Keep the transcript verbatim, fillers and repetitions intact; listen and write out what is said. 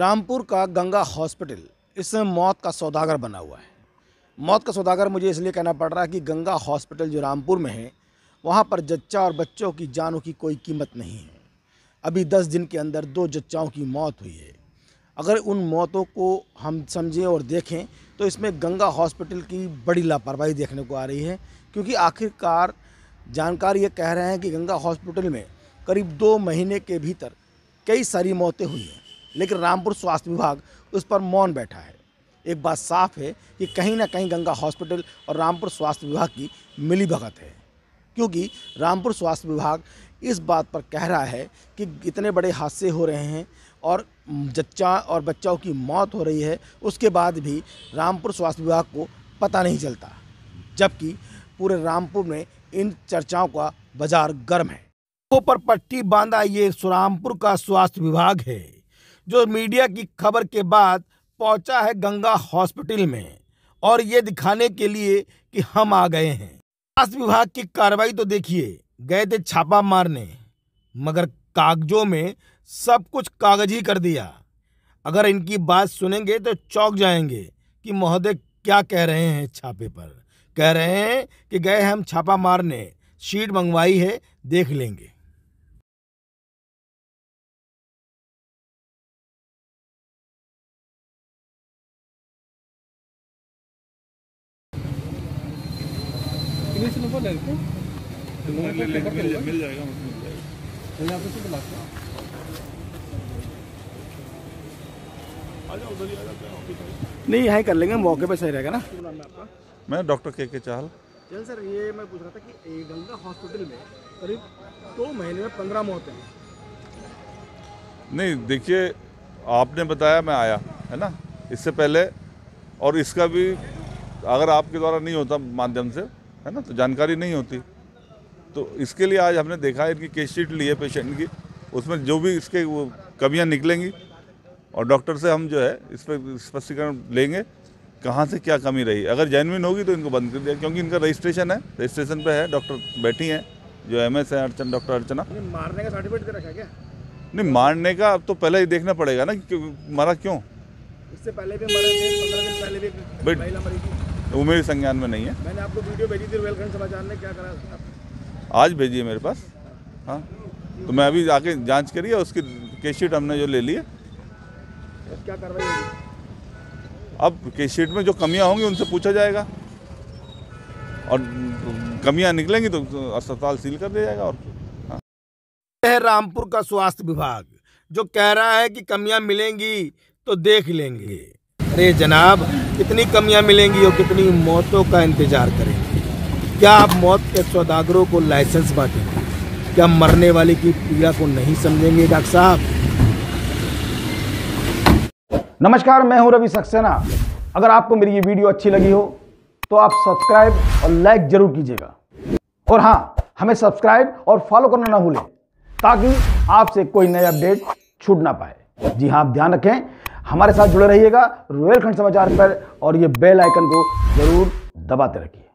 रामपुर का गंगा हॉस्पिटल इस समय मौत का सौदागर बना हुआ है। मौत का सौदागर मुझे इसलिए कहना पड़ रहा है कि गंगा हॉस्पिटल जो रामपुर में है, वहाँ पर जच्चा और बच्चों की जानों की कोई कीमत नहीं है। अभी दस दिन के अंदर दो जच्चाओं की मौत हुई है। अगर उन मौतों को हम समझें और देखें तो इसमें गंगा हॉस्पिटल की बड़ी लापरवाही देखने को आ रही है, क्योंकि आखिरकार जानकार ये कह रहे हैं कि गंगा हॉस्पिटल में करीब दो महीने के भीतर कई सारी मौतें हुई हैं, लेकिन रामपुर स्वास्थ्य विभाग उस पर मौन बैठा है। एक बात साफ है कि कहीं ना कहीं गंगा हॉस्पिटल और रामपुर स्वास्थ्य विभाग की मिलीभगत है, क्योंकि रामपुर स्वास्थ्य विभाग इस बात पर कह रहा है कि इतने बड़े हादसे हो रहे हैं और जच्चा और बच्चों की मौत हो रही है, उसके बाद भी रामपुर स्वास्थ्य विभाग को पता नहीं चलता, जबकि पूरे रामपुर में इन चर्चाओं का बाजार गर्म है। लोगों पर पट्टी बांधा ये रामपुर का स्वास्थ्य विभाग है, जो मीडिया की खबर के बाद पहुंचा है गंगा हॉस्पिटल में, और ये दिखाने के लिए कि हम आ गए हैं। स्वास्थ्य विभाग की कार्रवाई तो देखिए, गए थे छापा मारने, मगर कागजों में सब कुछ कागजी कर दिया। अगर इनकी बात सुनेंगे तो चौंक जाएंगे कि महोदय क्या कह रहे हैं। छापे पर कह रहे हैं कि गए हम छापा मारने, शीट मंगवाई है, देख लेंगे। मिल जाएगा, नहीं यहाँ कर लेंगे, मौके पे सही रहेगा ना। मैं डॉक्टर के के चाहल। चल सर, ये मैं पूछ रहा था कि गंगा हॉस्पिटल में करीब दो महीने में पंद्रह मौतें हैं। नहीं देखिए, आपने बताया मैं आया है ना, इससे पहले, और इसका भी अगर आपके द्वारा नहीं होता माध्यम से है ना, तो जानकारी नहीं होती। तो इसके लिए आज हमने देखा है, इनकी केस शीट ली है पेशेंट की, उसमें जो भी इसके वो कमियां निकलेंगी और डॉक्टर से हम जो है इस पर स्पष्टीकरण लेंगे कहाँ से क्या कमी रही। अगर जेन्युइन होगी तो इनको बंद कर दिया, क्योंकि इनका रजिस्ट्रेशन है, रजिस्ट्रेशन पे है, डॉक्टर बैठी हैं जो एम एस है, अर्चना, डॉक्टर अर्चना। मारने का सर्टिफिकेट कर रखा है क्या? नहीं, मारने का अब तो पहले ही देखना पड़ेगा ना कि मारा क्यों। इससे पहले भी भाई वो मेरे संज्ञान में नहीं है। मैंने आपको वीडियो भेजी थी, रुहेलखंड समाचार ने क्या करा आज भेजी है मेरे पास। हाँ, तो मैं अभी आके जांच करी है, उसकी केस शीट हमने जो ले ली है। क्या कार्रवाई होगी? अब केस शीट में जो कमियां होंगी उनसे पूछा जाएगा, और कमियां निकलेंगी तो अस्पताल सील कर दिया जाएगा। और हाँ। है रामपुर का स्वास्थ्य विभाग जो कह रहा है कि कमियां मिलेंगी तो देख लेंगे। अरे जनाब, कितनी कमियां मिलेंगी और कितनी मौतों का इंतजार करेंगे? क्या आप मौत के सौदागरों को लाइसेंस बांटेंगे? क्या मरने वाले की पीड़ा को नहीं समझेंगे डॉक्टर साहब? नमस्कार, मैं हूं रवि सक्सेना। अगर आपको मेरी ये वीडियो अच्छी लगी हो तो आप सब्सक्राइब और लाइक जरूर कीजिएगा, और हाँ, हमें सब्सक्राइब और फॉलो करना ना भूलें, ताकि आपसे कोई नया अपडेट छूट ना पाए। जी हाँ, आप ध्यान रखें, हमारे साथ जुड़े रहिएगा रुहेलखंड समाचार पर, और ये बेल आइकन को जरूर दबाते रखिए।